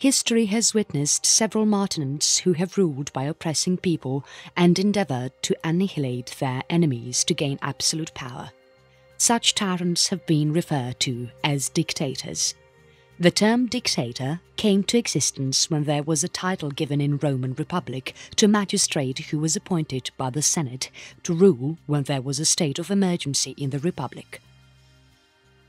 History has witnessed several martyrs who have ruled by oppressing people and endeavoured to annihilate their enemies to gain absolute power. Such tyrants have been referred to as dictators. The term dictator came to existence when there was a title given in Roman Republic to a magistrate who was appointed by the Senate to rule when there was a state of emergency in the Republic.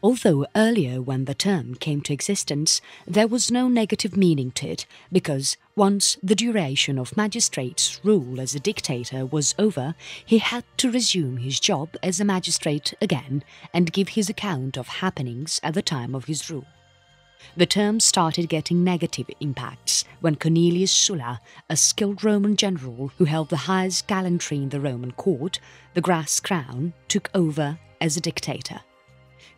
Although earlier when the term came to existence, there was no negative meaning to it, because once the duration of magistrate's rule as a dictator was over, he had to resume his job as a magistrate again and give his account of happenings at the time of his rule. The term started getting negative impacts when Cornelius Sulla, a skilled Roman general who held the highest gallantry in the Roman court, the grass crown, took over as a dictator.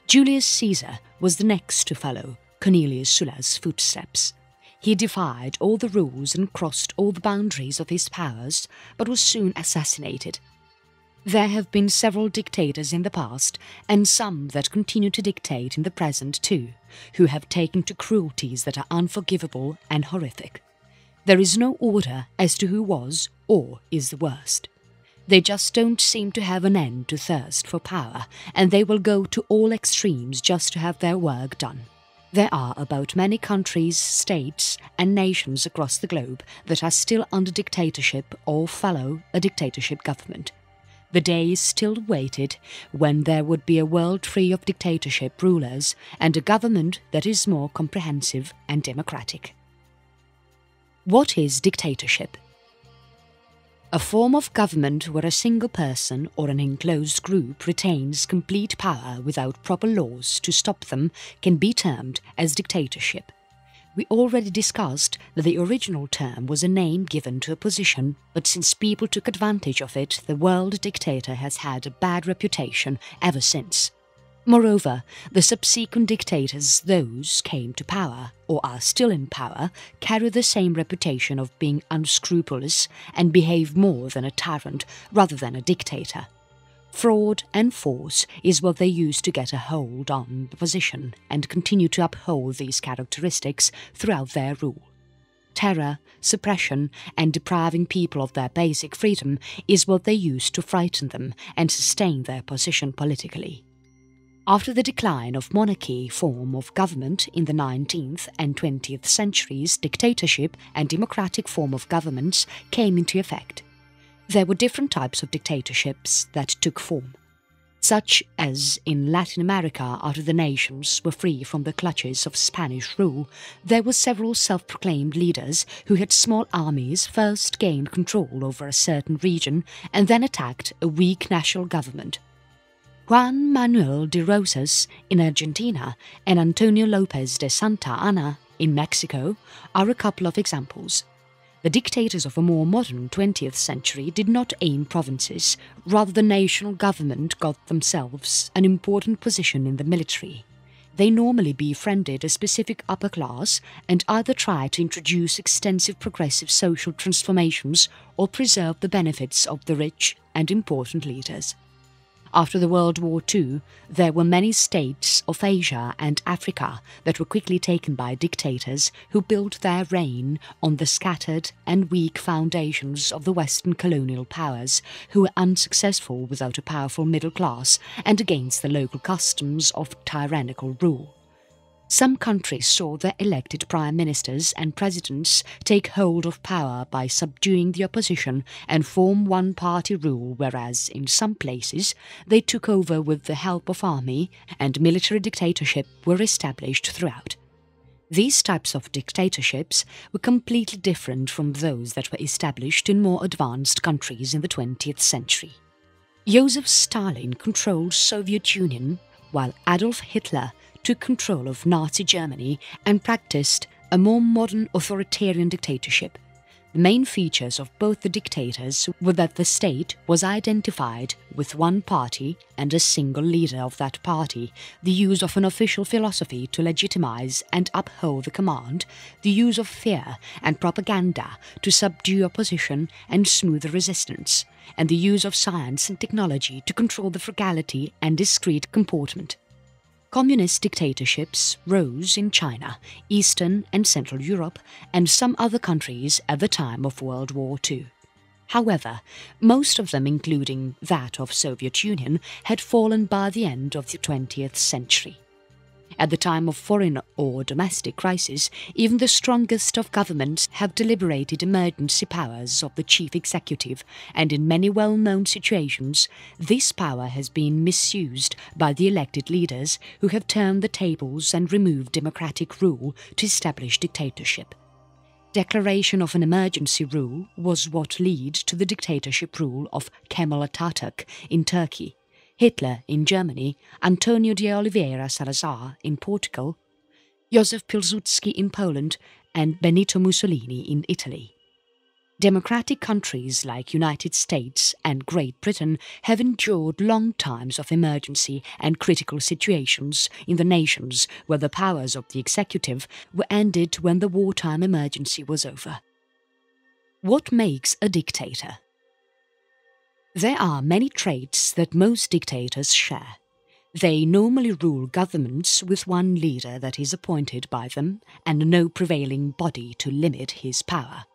Julius Caesar was the next to follow Cornelius Sulla's footsteps. He defied all the rules and crossed all the boundaries of his powers, but was soon assassinated. There have been several dictators in the past, and some that continue to dictate in the present too, who have taken to cruelties that are unforgivable and horrific. There is no order as to who was or is the worst. They just don't seem to have an end to thirst for power, and they will go to all extremes just to have their work done. There are about many countries, states and nations across the globe that are still under dictatorship or follow a dictatorship government. The day is still waited when there would be a world free of dictatorship rulers and a government that is more comprehensive and democratic. What is dictatorship? A form of government where a single person or an enclosed group retains complete power without proper laws to stop them can be termed as dictatorship. We already discussed that the original term was a name given to a position, but since people took advantage of it, the world dictator has had a bad reputation ever since. Moreover, the subsequent dictators, those came to power, or are still in power, carry the same reputation of being unscrupulous and behave more than a tyrant rather than a dictator. Fraud and force is what they use to get a hold on the position and continue to uphold these characteristics throughout their rule. Terror, suppression and depriving people of their basic freedom is what they use to frighten them and sustain their position politically. After the decline of monarchy form of government in the 19th and 20th centuries, dictatorship and democratic form of governments came into effect. There were different types of dictatorships that took form, such as in Latin America after the nations were free from the clutches of Spanish rule, there were several self-proclaimed leaders who had small armies first gained control over a certain region and then attacked a weak national government. Juan Manuel de Rosas in Argentina and Antonio López de Santa Anna in Mexico are a couple of examples. The dictators of a more modern 20th century did not aim provinces, rather the national government got themselves an important position in the military. They normally befriended a specific upper class and either tried to introduce extensive progressive social transformations or preserve the benefits of the rich and important leaders. After the World War II, there were many states of Asia and Africa that were quickly taken by dictators who built their reign on the scattered and weak foundations of the Western colonial powers, who were unsuccessful without a powerful middle class and against the local customs of tyrannical rule. Some countries saw their elected prime ministers and presidents take hold of power by subduing the opposition and form one-party rule, whereas in some places they took over with the help of army and military dictatorship were established throughout. These types of dictatorships were completely different from those that were established in more advanced countries in the 20th century. Joseph Stalin controlled Soviet Union, while Adolf Hitler took control of Nazi Germany and practiced a more modern authoritarian dictatorship. The main features of both the dictators were that the state was identified with one party and a single leader of that party, the use of an official philosophy to legitimize and uphold the command, the use of fear and propaganda to subdue opposition and smooth resistance, and the use of science and technology to control the frugality and discreet comportment. communist dictatorships rose in China, Eastern and Central Europe, and some other countries at the time of World War II. However, most of them, including that of Soviet Union, had fallen by the end of the 20th century. At the time of foreign or domestic crisis, even the strongest of governments have deliberated emergency powers of the chief executive, and in many well-known situations, this power has been misused by the elected leaders who have turned the tables and removed democratic rule to establish dictatorship. Declaration of an emergency rule was what led to the dictatorship rule of Kemal Atatürk in Turkey, Hitler in Germany, Antonio de Oliveira Salazar in Portugal, Józef Piłsudski in Poland, and Benito Mussolini in Italy. Democratic countries like United States and Great Britain have endured long times of emergency and critical situations in the nations where the powers of the executive were ended when the wartime emergency was over. What makes a dictator? There are many traits that most dictators share. They normally rule governments with one leader that is appointed by them and no prevailing body to limit his power.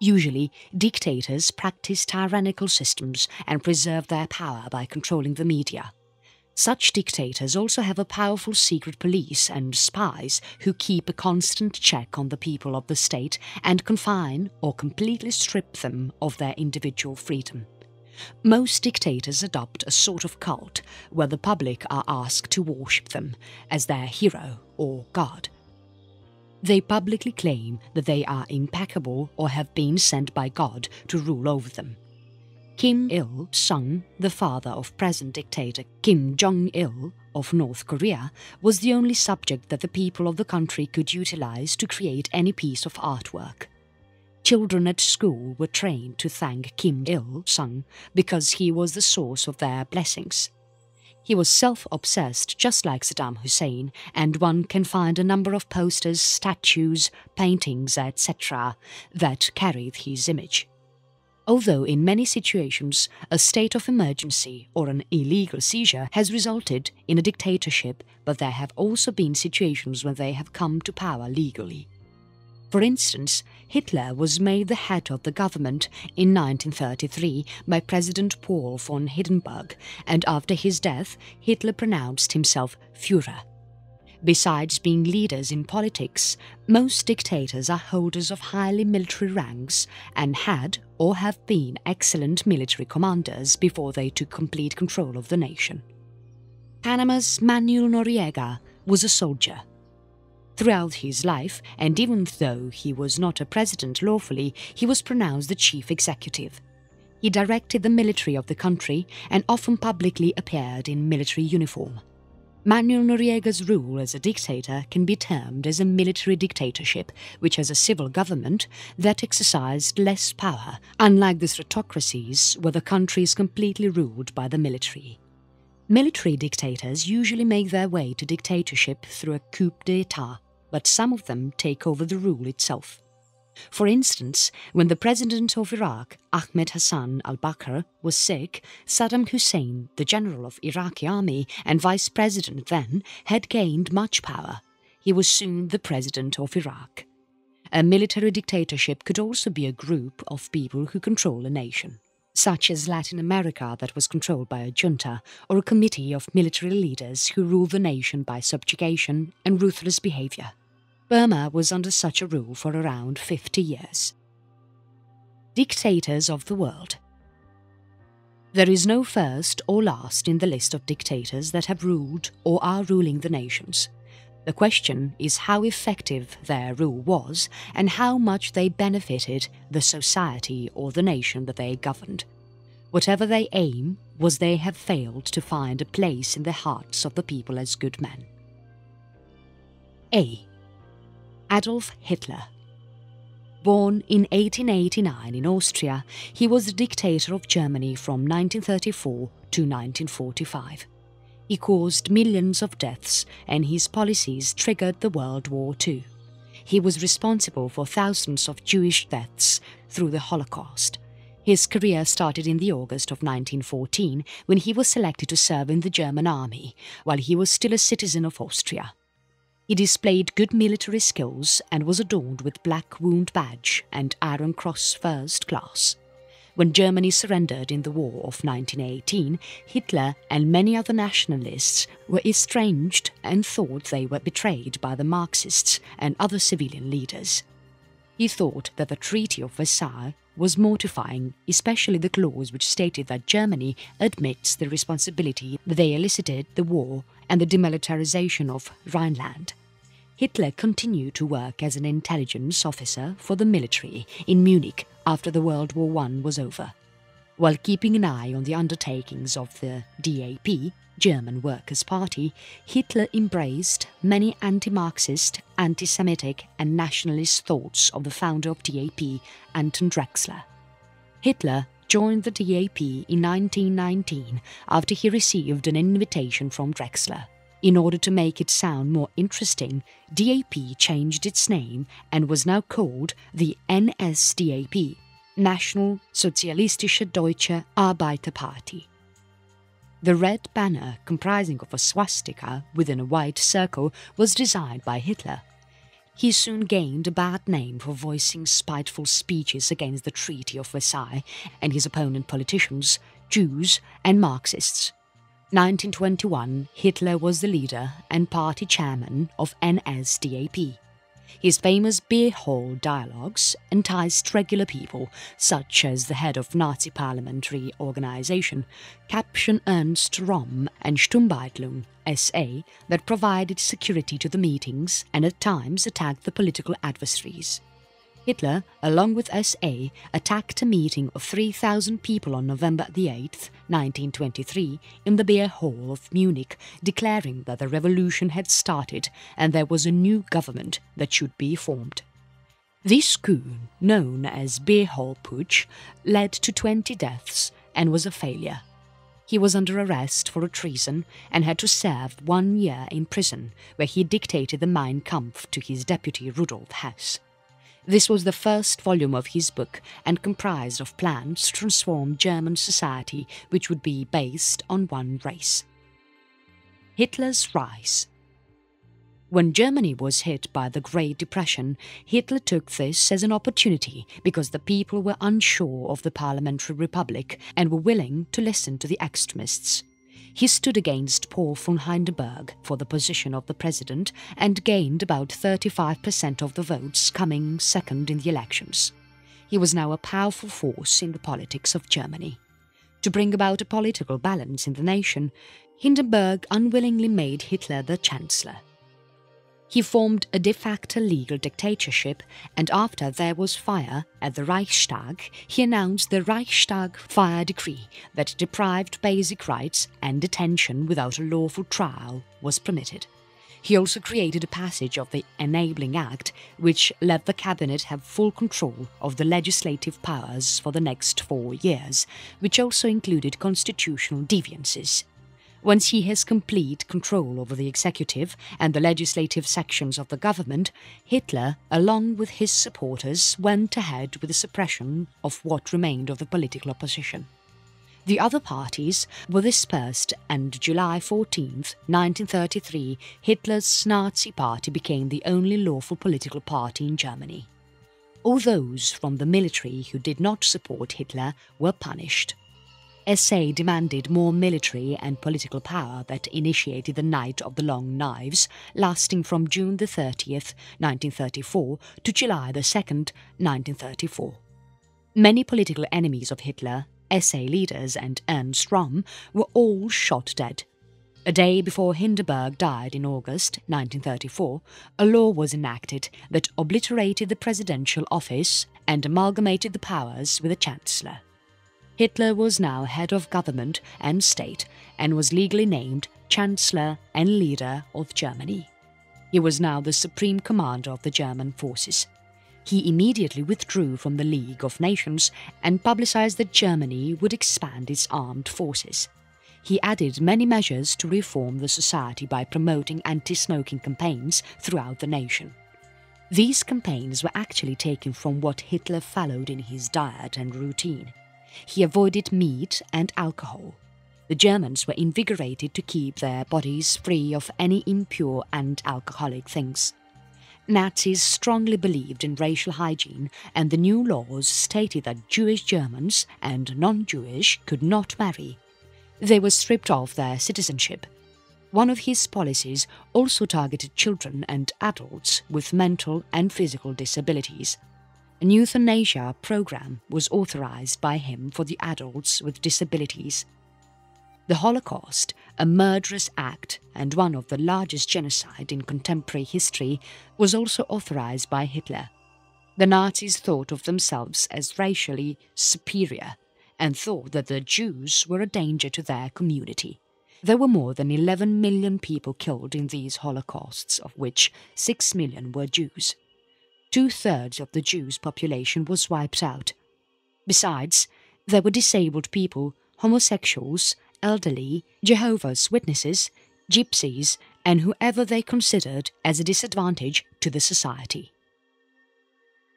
Usually, dictators practice tyrannical systems and preserve their power by controlling the media. Such dictators also have a powerful secret police and spies who keep a constant check on the people of the state and confine or completely strip them of their individual freedom. Most dictators adopt a sort of cult where the public are asked to worship them as their hero or god. They publicly claim that they are impeccable or have been sent by God to rule over them. Kim Il Sung, the father of present dictator Kim Jong Il of North Korea, was the only subject that the people of the country could utilize to create any piece of artwork. Children at school were trained to thank Kim Il Sung because he was the source of their blessings. He was self-obsessed, just like Saddam Hussein, and one can find a number of posters, statues, paintings, etc. that carried his image. Although in many situations a state of emergency or an illegal seizure has resulted in a dictatorship, but there have also been situations when they have come to power legally. For instance, Hitler was made the head of the government in 1933 by President Paul von Hindenburg, and after his death, Hitler pronounced himself Führer. Besides being leaders in politics, most dictators are holders of highly military ranks and had or have been excellent military commanders before they took complete control of the nation. Panama's Manuel Noriega was a soldier. Throughout his life, and even though he was not a president lawfully, he was pronounced the chief executive. He directed the military of the country and often publicly appeared in military uniform. Manuel Noriega's rule as a dictator can be termed as a military dictatorship, which has a civil government that exercised less power, unlike the autocracies where the country is completely ruled by the military. Military dictators usually make their way to dictatorship through a coup d'etat, but some of them take over the rule itself. For instance, when the president of Iraq, Ahmed Hassan al-Bakr, was sick, Saddam Hussein, the general of Iraqi army and vice president then, had gained much power. He was soon the president of Iraq. A military dictatorship could also be a group of people who control a nation, such as Latin America that was controlled by a junta, or a committee of military leaders who ruled the nation by subjugation and ruthless behaviour. Burma was under such a rule for around 50 years. Dictators of the world. There is no first or last in the list of dictators that have ruled or are ruling the nations. The question is how effective their rule was and how much they benefited the society or the nation that they governed. Whatever their aim was, they have failed to find a place in the hearts of the people as good men. A. Adolf Hitler. Born in 1889 in Austria, he was the dictator of Germany from 1934 to 1945. He caused millions of deaths, and his policies triggered the World War II. He was responsible for thousands of Jewish deaths through the Holocaust. His career started in the August of 1914 when he was selected to serve in the German army, while he was still a citizen of Austria. He displayed good military skills and was adorned with black wound badge and Iron Cross First Class. When Germany surrendered in the War of 1918, Hitler and many other nationalists were estranged and thought they were betrayed by the Marxists and other civilian leaders. He thought that the Treaty of Versailles was mortifying, especially the clause which stated that Germany admits the responsibility that they elicited the war and the demilitarization of Rhineland. Hitler continued to work as an intelligence officer for the military in Munich after the World War I was over, while keeping an eye on the undertakings of the DAP, German Workers' Party. Hitler embraced many anti-Marxist, anti-Semitic and nationalist thoughts of the founder of DAP, Anton Drexler. Hitler joined the DAP in 1919 after he received an invitation from Drexler. In order to make it sound more interesting, DAP changed its name and was now called the NSDAP, National Sozialistische Deutsche Arbeiterpartei. The red banner, comprising of a swastika within a white circle, was designed by Hitler. He soon gained a bad name for voicing spiteful speeches against the Treaty of Versailles and his opponent politicians, Jews and Marxists. 1921, Hitler was the leader and party chairman of NSDAP. His famous beer hall dialogues enticed regular people, such as the head of Nazi parliamentary organization, Captain Ernst Röhm and Sturmbeitlung SA, that provided security to the meetings and at times attacked the political adversaries. Hitler, along with SA, attacked a meeting of 3,000 people on November 8, 1923, in the Beer Hall of Munich, declaring that the revolution had started and there was a new government that should be formed. This coup, known as Beer Hall Putsch, led to 20 deaths and was a failure. He was under arrest for treason and had to serve 1 year in prison, where he dictated the Mein Kampf to his deputy Rudolf Hess. This was the first volume of his book and comprised of plans to transform German society, which would be based on one race. Hitler's rise. When Germany was hit by the Great Depression, Hitler took this as an opportunity because the people were unsure of the parliamentary republic and were willing to listen to the extremists. He stood against Paul von Hindenburg for the position of the president and gained about 35% of the votes, coming second in the elections. He was now a powerful force in the politics of Germany. To bring about a political balance in the nation, Hindenburg unwillingly made Hitler the chancellor. He formed a de facto legal dictatorship, and after there was fire at the Reichstag, he announced the Reichstag Fire Decree that deprived basic rights, and detention without a lawful trial was permitted. He also created a passage of the Enabling Act, which let the cabinet have full control of the legislative powers for the next 4 years, which also included constitutional deviances. Once he has complete control over the executive and the legislative sections of the government, Hitler, along with his supporters, went ahead with the suppression of what remained of the political opposition. The other parties were dispersed, and July 14, 1933, Hitler's Nazi Party became the only lawful political party in Germany. All those from the military who did not support Hitler were punished. SA demanded more military and political power that initiated the Night of the Long Knives, lasting from June 30, 1934 to July 2, 1934. Many political enemies of Hitler, SA leaders and Ernst Röhm, were all shot dead. A day before Hindenburg died in August 1934, a law was enacted that obliterated the presidential office and amalgamated the powers with the chancellor. Hitler was now head of government and state and was legally named Chancellor and Leader of Germany. He was now the supreme commander of the German forces. He immediately withdrew from the League of Nations and publicized that Germany would expand its armed forces. He added many measures to reform the society by promoting anti-smoking campaigns throughout the nation. These campaigns were actually taken from what Hitler followed in his diet and routine. He avoided meat and alcohol. The Germans were invigorated to keep their bodies free of any impure and alcoholic things. Nazis strongly believed in racial hygiene, and the new laws stated that Jewish Germans and non-Jewish could not marry. They were stripped of their citizenship. One of his policies also targeted children and adults with mental and physical disabilities. An euthanasia program was authorized by him for the adults with disabilities. The Holocaust, a murderous act and one of the largest genocide in contemporary history, was also authorized by Hitler. The Nazis thought of themselves as racially superior and thought that the Jews were a danger to their community. There were more than 11 million people killed in these Holocausts, of which 6 million were Jews. Two-thirds of the Jews' population was wiped out. Besides, there were disabled people, homosexuals, elderly, Jehovah's Witnesses, gypsies, and whoever they considered as a disadvantage to the society.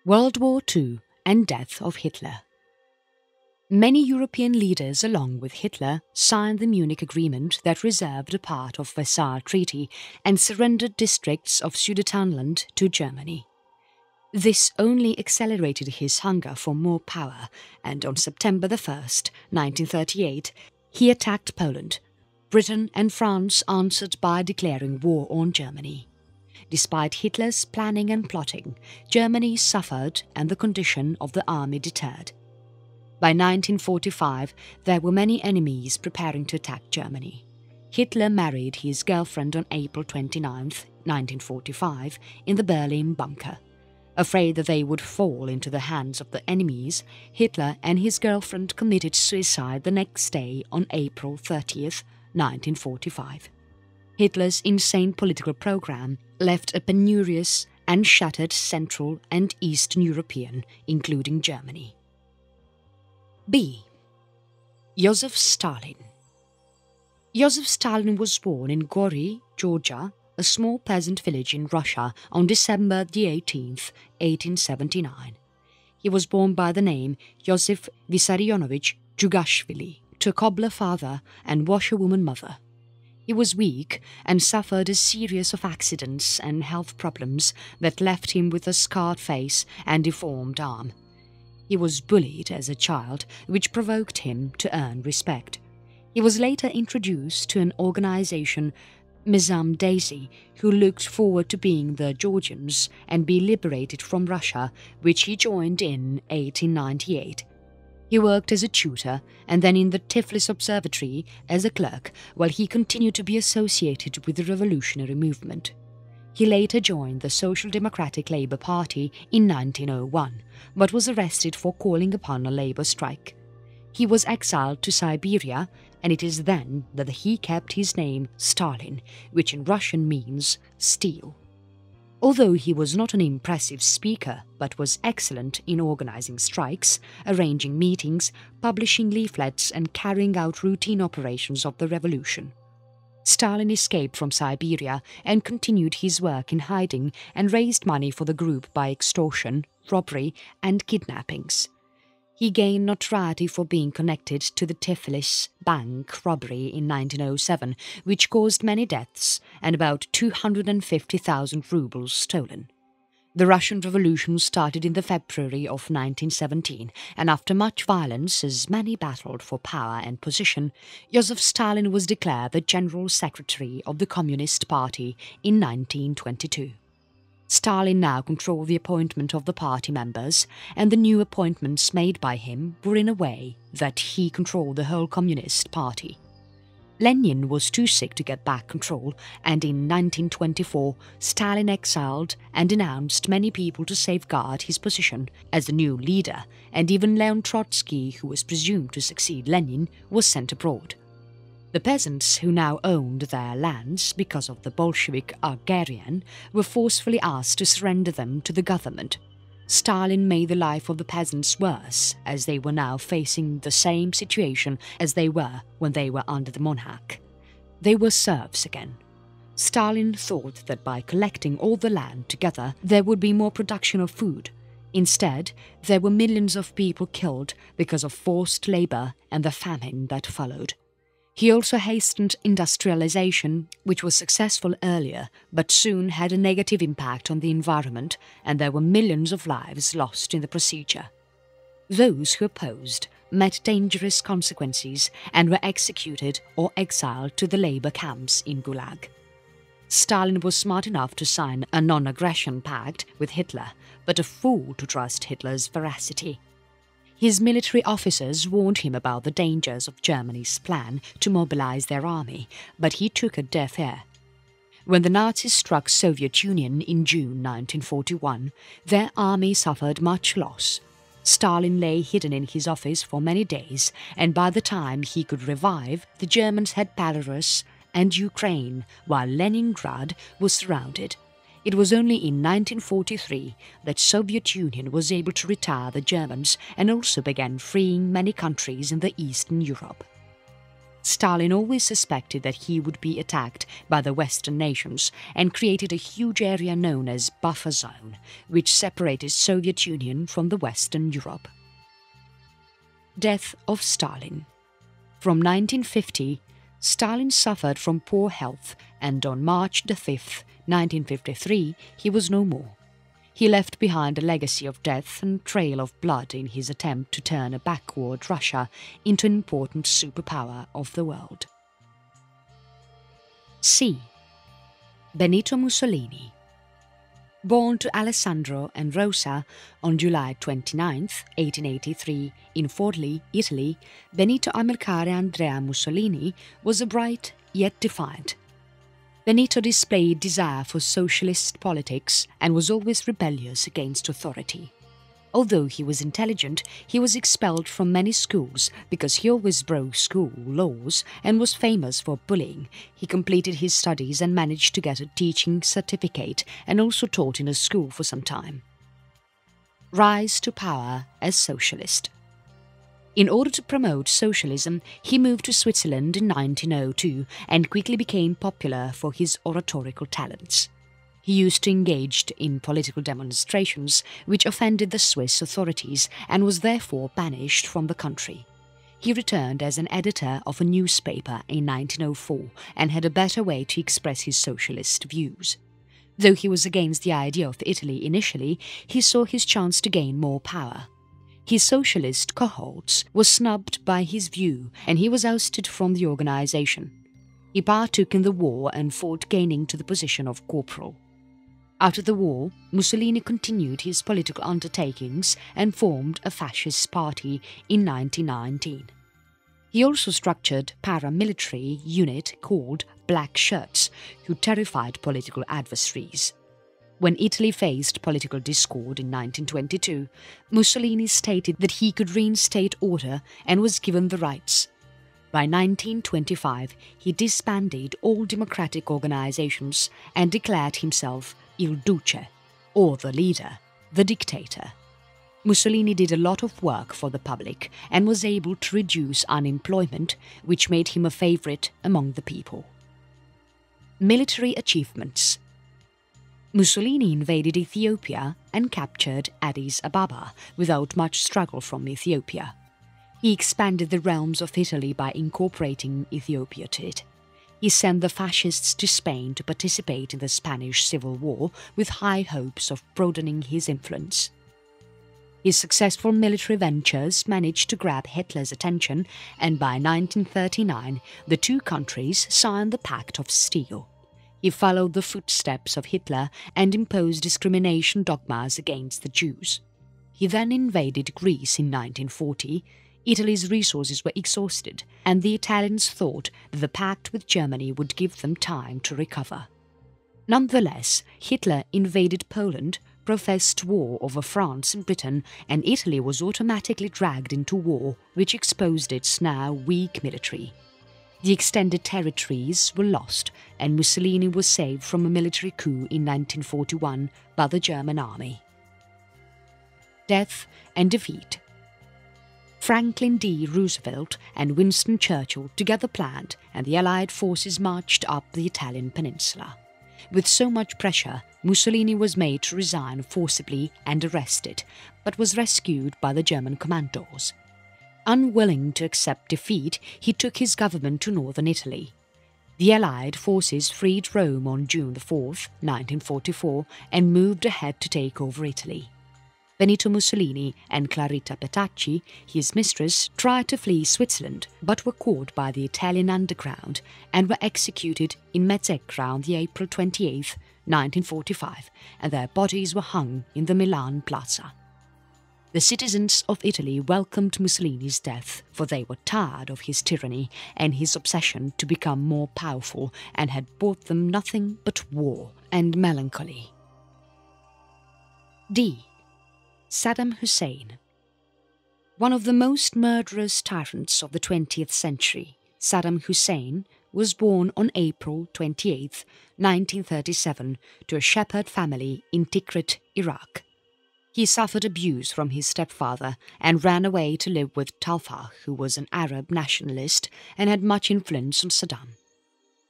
World War II and death of Hitler. Many European leaders, along with Hitler, signed the Munich Agreement that reserved a part of Versailles Treaty and surrendered districts of Sudetenland to Germany. This only accelerated his hunger for more power, and on September 1st, 1938, he attacked Poland. Britain and France answered by declaring war on Germany. Despite Hitler's planning and plotting, Germany suffered and the condition of the army deterred. By 1945, there were many enemies preparing to attack Germany. Hitler married his girlfriend on April 29, 1945, in the Berlin bunker. Afraid that they would fall into the hands of the enemies, Hitler and his girlfriend committed suicide the next day on April 30, 1945. Hitler's insane political program left a penurious and shattered Central and Eastern European, including Germany. B. Joseph Stalin. Joseph Stalin was born in Gori, Georgia, a small peasant village in Russia, on December 18, 1879. He was born by the name Joseph Visarionovich Dzhugashvili to a cobbler father and washerwoman mother. He was weak and suffered a series of accidents and health problems that left him with a scarred face and deformed arm. He was bullied as a child, which provoked him to earn respect. He was later introduced to an organization, Mizam Daisy, who looked forward to being the Georgians and be liberated from Russia, which he joined in 1898. He worked as a tutor and then in the Tiflis Observatory as a clerk, while he continued to be associated with the revolutionary movement. He later joined the Social Democratic Labour Party in 1901, but was arrested for calling upon a labour strike. He was exiled to Siberia, and it is then that he kept his name Stalin, which in Russian means steel. Although he was not an impressive speaker, but was excellent in organizing strikes, arranging meetings, publishing leaflets and carrying out routine operations of the revolution. Stalin escaped from Siberia and continued his work in hiding and raised money for the group by extortion, robbery and kidnappings. He gained notoriety for being connected to the Tiflis bank robbery in 1907, which caused many deaths and about 250,000 rubles stolen. The Russian Revolution started in the February of 1917, and after much violence, as many battled for power and position, Joseph Stalin was declared the General Secretary of the Communist Party in 1922. Stalin now controlled the appointment of the party members, and the new appointments made by him were in a way that he controlled the whole Communist Party. Lenin was too sick to get back control, and in 1924 Stalin exiled and denounced many people to safeguard his position as the new leader, and even Leon Trotsky, who was presumed to succeed Lenin, was sent abroad. The peasants who now owned their lands because of the Bolshevik Armagedon were forcefully asked to surrender them to the government. Stalin made the life of the peasants worse, as they were now facing the same situation as they were when they were under the monarch. They were serfs again. Stalin thought that by collecting all the land together, there would be more production of food. Instead, there were millions of people killed because of forced labour and the famine that followed. He also hastened industrialization, which was successful earlier, but soon had a negative impact on the environment, and there were millions of lives lost in the procedure. Those who opposed met dangerous consequences and were executed or exiled to the labour camps in Gulag. Stalin was smart enough to sign a non-aggression pact with Hitler, but a fool to trust Hitler's veracity. His military officers warned him about the dangers of Germany's plan to mobilize their army, but he took a deaf ear. When the Nazis struck Soviet Union in June 1941, their army suffered much loss. Stalin lay hidden in his office for many days, and by the time he could revive, the Germans had Belarus and Ukraine, while Leningrad was surrounded. It was only in 1943 that Soviet Union was able to retire the Germans and also began freeing many countries in the Eastern Europe. Stalin always suspected that he would be attacked by the Western nations and created a huge area known as Buffer Zone, which separated Soviet Union from the Western Europe. Death of Stalin. From 1950, Stalin suffered from poor health, and on March 5th, 1953, he was no more. He left behind a legacy of death and trail of blood in his attempt to turn a backward Russia into an important superpower of the world. C. Benito Mussolini. Born to Alessandro and Rosa on July 29, 1883, in Forlì, Italy, Benito Amilcare Andrea Mussolini was a bright yet defiant. Benito displayed desire for socialist politics and was always rebellious against authority. Although he was intelligent, he was expelled from many schools because he always broke school laws and was famous for bullying. He completed his studies and managed to get a teaching certificate and also taught in a school for some time. Rise to power as socialist. In order to promote socialism, he moved to Switzerland in 1902 and quickly became popular for his oratorical talents. He used to engage in political demonstrations, which offended the Swiss authorities and was therefore banished from the country. He returned as an editor of a newspaper in 1904 and had a better way to express his socialist views. Though he was against the idea of Italy initially, he saw his chance to gain more power. His socialist cohorts were snubbed by his view and he was ousted from the organisation. He partook in the war and fought, gaining to the position of corporal. After the war, Mussolini continued his political undertakings and formed a fascist party in 1919. He also structured a paramilitary unit called Black Shirts, who terrified political adversaries. When Italy faced political discord in 1922, Mussolini stated that he could reinstate order and was given the rights. By 1925, he disbanded all democratic organizations and declared himself Il Duce, or the leader, the dictator. Mussolini did a lot of work for the public and was able to reduce unemployment, which made him a favorite among the people. Military achievements. Mussolini invaded Ethiopia and captured Addis Ababa without much struggle from Ethiopia. He expanded the realms of Italy by incorporating Ethiopia to it. He sent the fascists to Spain to participate in the Spanish Civil War with high hopes of broadening his influence. His successful military ventures managed to grab Hitler's attention, and by 1939, the two countries signed the Pact of Steel. He followed the footsteps of Hitler and imposed discrimination dogmas against the Jews. He then invaded Greece in 1940. Italy's resources were exhausted, and the Italians thought that the pact with Germany would give them time to recover. Nonetheless, Hitler invaded Poland, professed war over France and Britain, and Italy was automatically dragged into war, which exposed its now weak military. The extended territories were lost, and Mussolini was saved from a military coup in 1941 by the German army. Death and defeat. Franklin D. Roosevelt and Winston Churchill together planned, and the Allied forces marched up the Italian peninsula. With so much pressure, Mussolini was made to resign forcibly and arrested, but was rescued by the German commandos. Unwilling to accept defeat, he took his government to northern Italy. The Allied forces freed Rome on June 4, 1944, and moved ahead to take over Italy. Benito Mussolini and Clarita Petacci, his mistress, tried to flee Switzerland but were caught by the Italian underground and were executed in Mezzegra on April 28, 1945, and their bodies were hung in the Milan Plaza. The citizens of Italy welcomed Mussolini's death, for they were tired of his tyranny and his obsession to become more powerful, and had brought them nothing but war and melancholy. D. Saddam Hussein. One of the most murderous tyrants of the 20th century, Saddam Hussein was born on April 28, 1937, to a shepherd family in Tikrit, Iraq. He suffered abuse from his stepfather and ran away to live with Talha, who was an Arab nationalist and had much influence on Saddam.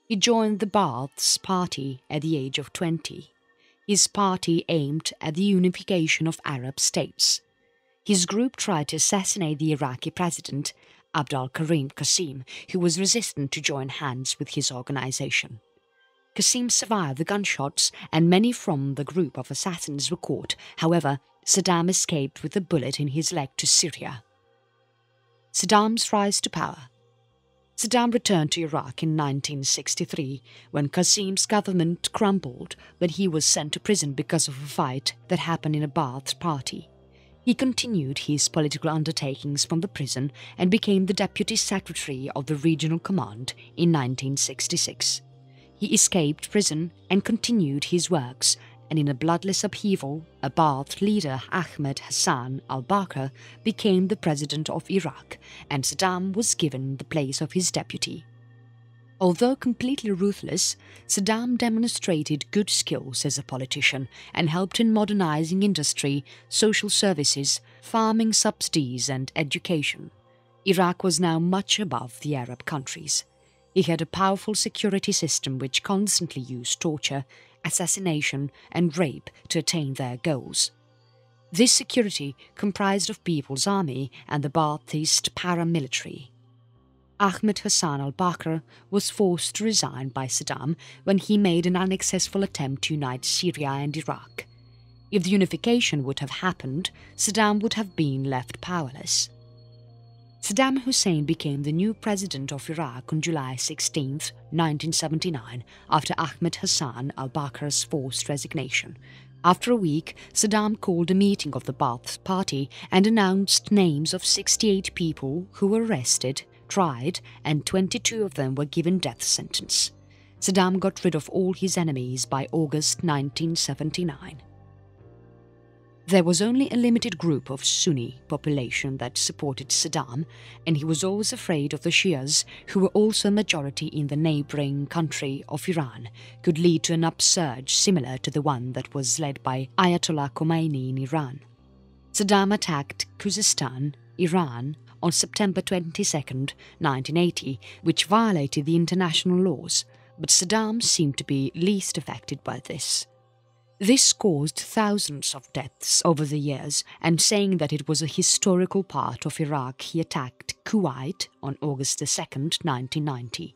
He joined the Ba'ath's party at the age of 20. His party aimed at the unification of Arab states. His group tried to assassinate the Iraqi president, Abd al-Karim Qasim, who was resistant to join hands with his organization. Qasim survived the gunshots, and many from the group of assassins were caught. However, Saddam escaped with a bullet in his leg to Syria. Saddam's rise to power. Saddam returned to Iraq in 1963, when Qasim's government crumbled, but he was sent to prison because of a fight that happened in a Ba'ath party. He continued his political undertakings from the prison and became the deputy secretary of the regional command in 1966. He escaped prison and continued his works, and in a bloodless upheaval, a Ba'ath leader, Ahmed Hassan al-Bakr, became the president of Iraq, and Saddam was given the place of his deputy. Although completely ruthless, Saddam demonstrated good skills as a politician and helped in modernizing industry, social services, farming subsidies and education. Iraq was now much above the Arab countries. He had a powerful security system which constantly used torture, assassination and rape to attain their goals. This security comprised of People's Army and the Ba'athist paramilitary. Ahmed Hassan al-Bakr was forced to resign by Saddam when he made an unsuccessful attempt to unite Syria and Iraq. If the unification would have happened, Saddam would have been left powerless. Saddam Hussein became the new president of Iraq on July 16, 1979, after Ahmed Hassan al-Bakr's forced resignation. After a week, Saddam called a meeting of the Ba'ath party and announced names of 68 people who were arrested, tried, and 22 of them were given death sentence. Saddam got rid of all his enemies by August 1979. There was only a limited group of Sunni population that supported Saddam, and he was always afraid of the Shias, who were also a majority in the neighbouring country of Iran, could lead to an upsurge similar to the one that was led by Ayatollah Khomeini in Iran. Saddam attacked Khuzestan, Iran, on September 22, 1980, which violated the international laws, but Saddam seemed to be least affected by this. This caused thousands of deaths over the years, and saying that it was a historical part of Iraq, he attacked Kuwait on August 2, 1990.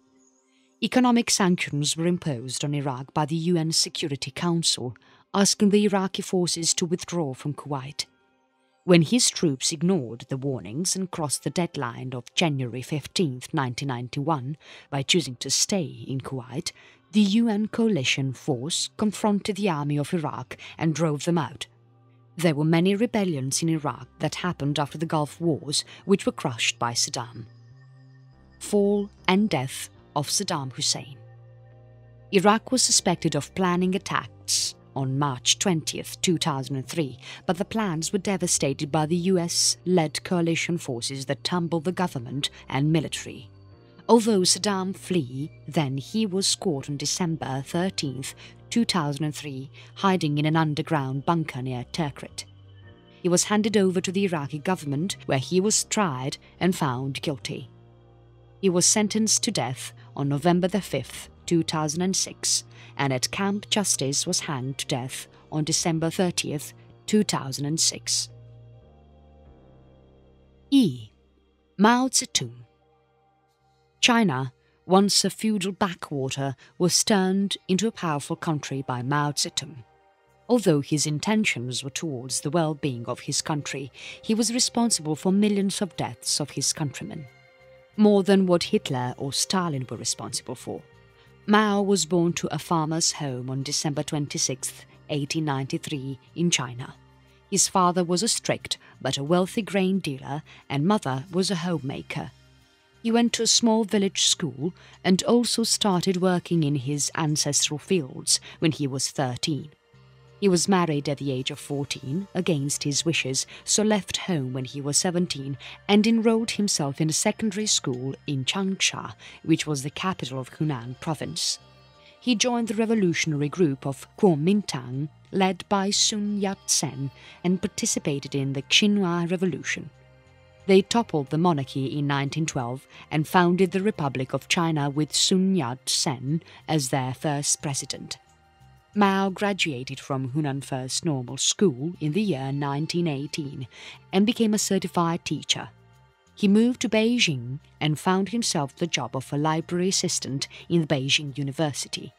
Economic sanctions were imposed on Iraq by the UN Security Council, asking the Iraqi forces to withdraw from Kuwait. When his troops ignored the warnings and crossed the deadline of January 15, 1991, by choosing to stay in Kuwait, the UN coalition force confronted the army of Iraq and drove them out. There were many rebellions in Iraq that happened after the Gulf Wars, which were crushed by Saddam. Fall and death of Saddam Hussein. Iraq was suspected of planning attacks on March 20, 2003, but the plans were devastated by the US-led coalition forces that tumbled the government and military. Although Saddam fled, then he was caught on December 13, 2003, hiding in an underground bunker near Tikrit. He was handed over to the Iraqi government, where he was tried and found guilty. He was sentenced to death on November 5, 2006, and at Camp Justice was hanged to death on December 30, 2006. E. Mao Zedong. China, once a feudal backwater, was turned into a powerful country by Mao Zedong. Although his intentions were towards the well-being of his country, he was responsible for millions of deaths of his countrymen, more than what Hitler or Stalin were responsible for. Mao was born to a farmer's home on December 26, 1893, in China. His father was a strict but a wealthy grain dealer, and mother was a homemaker. He went to a small village school and also started working in his ancestral fields when he was 13. He was married at the age of 14, against his wishes, so left home when he was 17 and enrolled himself in a secondary school in Changsha, which was the capital of Hunan province. He joined the revolutionary group of Kuomintang, led by Sun Yat-sen, and participated in the Qinghai Revolution. They toppled the monarchy in 1912 and founded the Republic of China with Sun Yat-sen as their first president. Mao graduated from Hunan First Normal School in the year 1918 and became a certified teacher. He moved to Beijing and found himself the job of a library assistant in the Beijing University.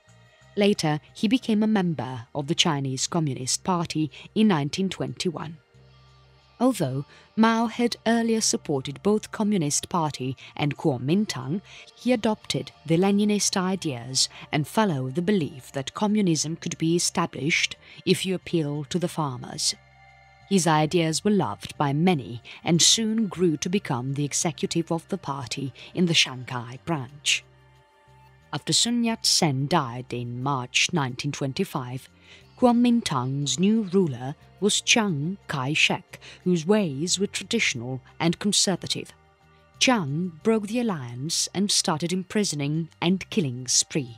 Later, he became a member of the Chinese Communist Party in 1921. Although Mao had earlier supported both Communist Party and Kuomintang, he adopted the Leninist ideas and followed the belief that communism could be established if you appeal to the farmers. His ideas were loved by many and soon grew to become the executive of the party in the Shanghai branch. After Sun Yat-sen died in March 1925, Kuomintang's new ruler was Chiang Kai-shek, whose ways were traditional and conservative. Chiang broke the alliance and started imprisoning and killing spree.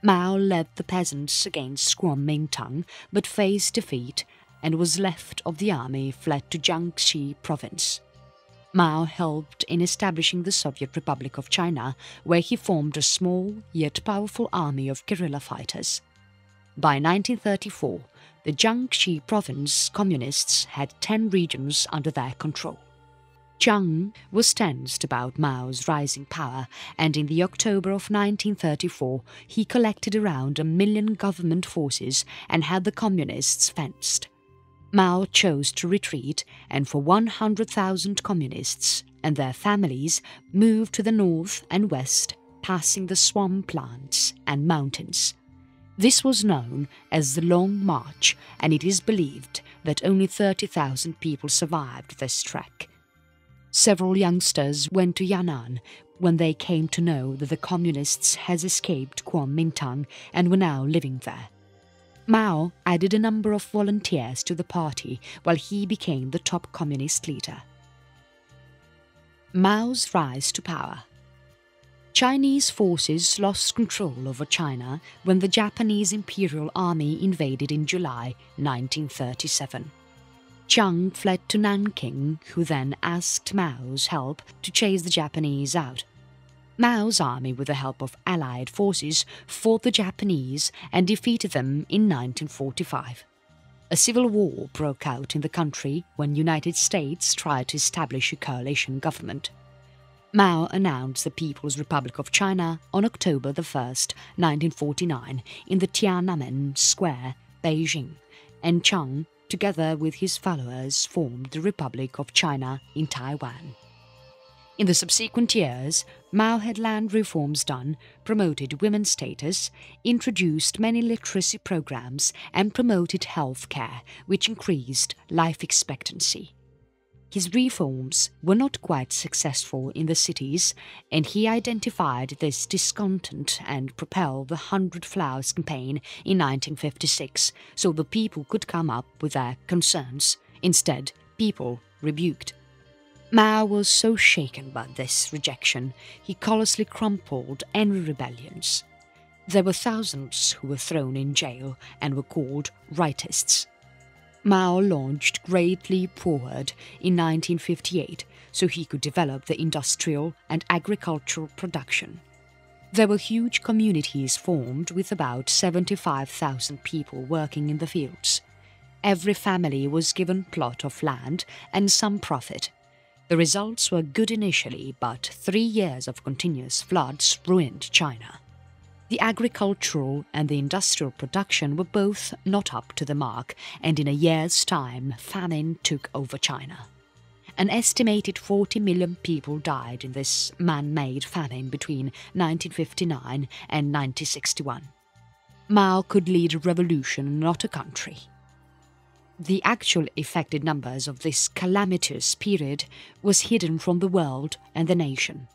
Mao led the peasants against Kuomintang but faced defeat and was left of the army, fled to Jiangxi province. Mao helped in establishing the Soviet Republic of China, where he formed a small yet powerful army of guerrilla fighters. By 1934, the Jiangxi province communists had 10 regions under their control. Chiang was tensed about Mao's rising power, and in the October of 1934, he collected around 1 million government forces and had the communists fenced. Mao chose to retreat, and for 100,000 communists and their families moved to the north and west, passing the swamplands and mountains. This was known as the Long March, and it is believed that only 30,000 people survived this trek. Several youngsters went to Yan'an when they came to know that the communists had escaped Kuomintang and were now living there. Mao added a number of volunteers to the party while he became the top communist leader. Mao's rise to power. Chinese forces lost control over China when the Japanese Imperial Army invaded in July 1937. Chiang fled to Nanking, who then asked Mao's help to chase the Japanese out. Mao's army, with the help of Allied forces, fought the Japanese and defeated them in 1945. A civil war broke out in the country when United States tried to establish a coalition government. Mao announced the People's Republic of China on October 1, 1949, in the Tiananmen Square, Beijing, and Chiang, together with his followers, formed the Republic of China in Taiwan. In the subsequent years, Mao had land reforms done, promoted women's status, introduced many literacy programs, and promoted health care, which increased life expectancy. His reforms were not quite successful in the cities, and he identified this discontent and propelled the 100 Flowers campaign in 1956, so the people could come up with their concerns. Instead, people rebuked. Mao was so shaken by this rejection, he callously crumpled any rebellions. There were thousands who were thrown in jail and were called rightists. Mao launched Great Leap Forward in 1958 so he could develop the industrial and agricultural production. There were huge communities formed with about 75,000 people working in the fields. Every family was given a plot of land and some profit. The results were good initially, but 3 years of continuous floods ruined China. The agricultural and the industrial production were both not up to the mark, and in a year's time, famine took over China. An estimated 40 million people died in this man-made famine between 1959 and 1961. Mao could lead a revolution, not a country. The actual affected numbers of this calamitous period was hidden from the world and the nation.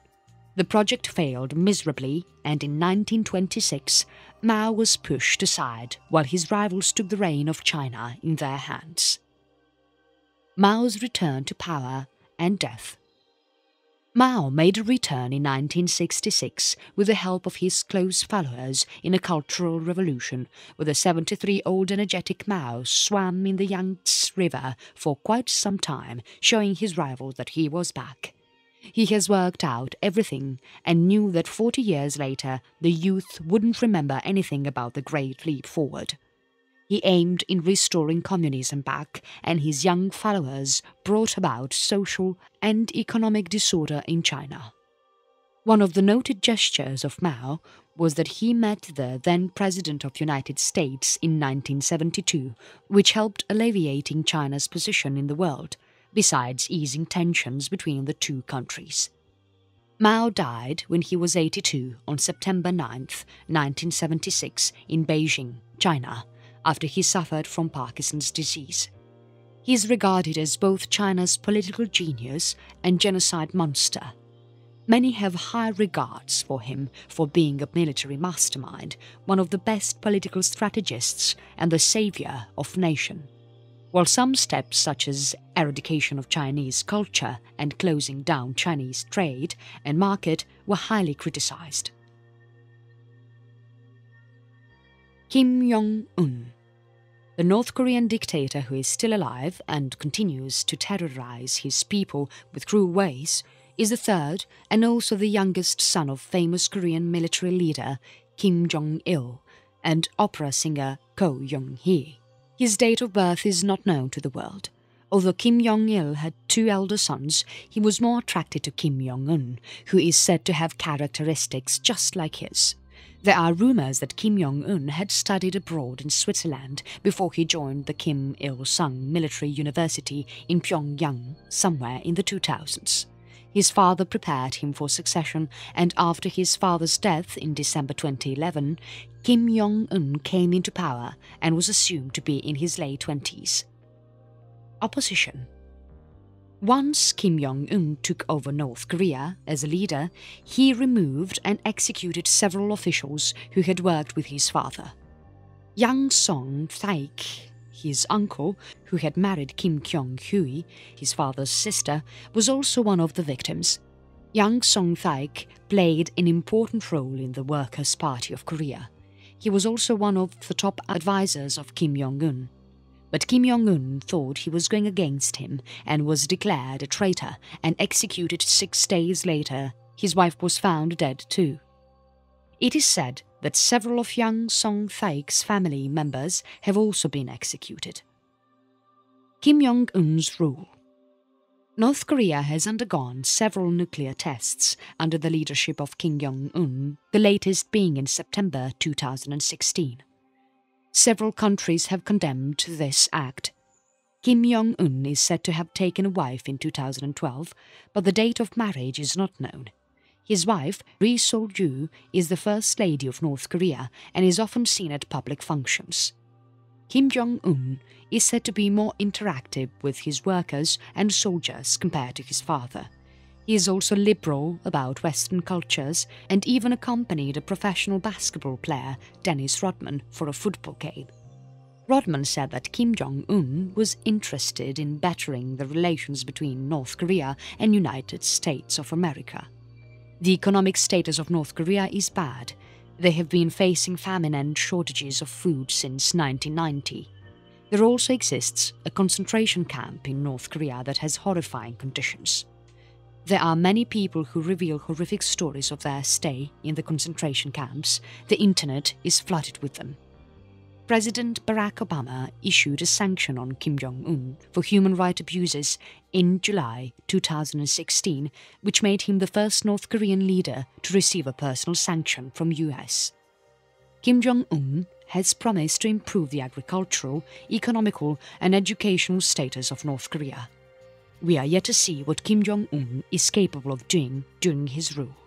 The project failed miserably, and in 1926, Mao was pushed aside while his rivals took the reign of China in their hands. Mao's return to power and death. Mao made a return in 1966 with the help of his close followers in a cultural revolution, where the 73-year-old energetic Mao swam in the Yangtze River for quite some time, showing his rival that he was back. He has worked out everything and knew that 40 years later the youth wouldn't remember anything about the Great Leap Forward. He aimed in restoring communism back, and his young followers brought about social and economic disorder in China. One of the noted gestures of Mao was that he met the then President of the United States in 1972, which helped alleviating China's position in the world, besides easing tensions between the two countries. Mao died when he was 82 on September 9, 1976, in Beijing, China, after he suffered from Parkinson's disease. He is regarded as both China's political genius and genocide monster. Many have high regards for him for being a military mastermind, one of the best political strategists, and the savior of nation. While some steps such as eradication of Chinese culture and closing down Chinese trade and market were highly criticized. Kim Jong Il, the North Korean dictator who is still alive and continues to terrorize his people with cruel ways, is the third and also the youngest son of famous Korean military leader Kim Jong Il and opera singer Ko Young-hee. His date of birth is not known to the world. Although Kim Jong Il had two elder sons, he was more attracted to Kim Jong Un, who is said to have characteristics just like his. There are rumors that Kim Jong-un had studied abroad in Switzerland before he joined the Kim Il Sung Military University in Pyongyang somewhere in the 2000s. His father prepared him for succession, and after his father's death in December 2011, Kim Jong-un came into power and was assumed to be in his late 20s. Opposition. Once Kim Jong-un took over North Korea as a leader, he removed and executed several officials who had worked with his father. Yang Song-taek, his uncle, who had married Kim Kyung-hui, his father's sister, was also one of the victims. Yang Song-taek played an important role in the Workers' Party of Korea. He was also one of the top advisors of Kim Jong-un. But Kim Jong-un thought he was going against him and was declared a traitor and executed 6 days later. His wife was found dead too. It is said that several of Yang Song-taek's family members have also been executed. Kim Jong-un's rule. North Korea has undergone several nuclear tests under the leadership of Kim Jong-un, the latest being in September 2016. Several countries have condemned this act. Kim Jong-un is said to have taken a wife in 2012, but the date of marriage is not known. His wife, Ri Sol-ju, is the First Lady of North Korea and is often seen at public functions. Kim Jong-un is said to be more interactive with his workers and soldiers compared to his father. He is also liberal about Western cultures and even accompanied a professional basketball player, Dennis Rodman, for a football game. Rodman said that Kim Jong-un was interested in bettering the relations between North Korea and United States of America. The economic status of North Korea is bad. They have been facing famine and shortages of food since 1990. There also exists a concentration camp in North Korea that has horrifying conditions. There are many people who reveal horrific stories of their stay in the concentration camps. The internet is flooded with them. President Barack Obama issued a sanction on Kim Jong-un for human rights abuses in July 2016, which made him the first North Korean leader to receive a personal sanction from US. Kim Jong-un has promised to improve the agricultural, economical and educational status of North Korea. We are yet to see what Kim Jong-un is capable of doing during his rule.